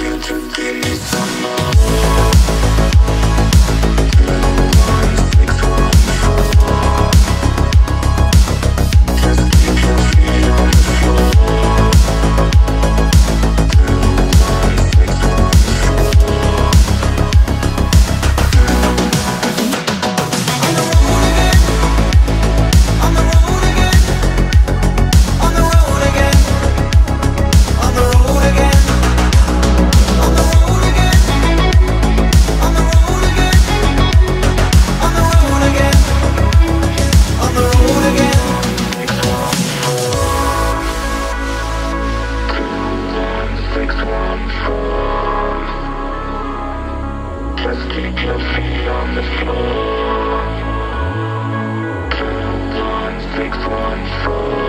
You to give me some more. 2, 1, 6, 1, 4. Just keep your feet on the floor. 2, 1, 6, 1, 4. On the road again, on the road again, on the road again, on the road again. Just keep your feet on the floor. 2, 1, 6, 1, 4.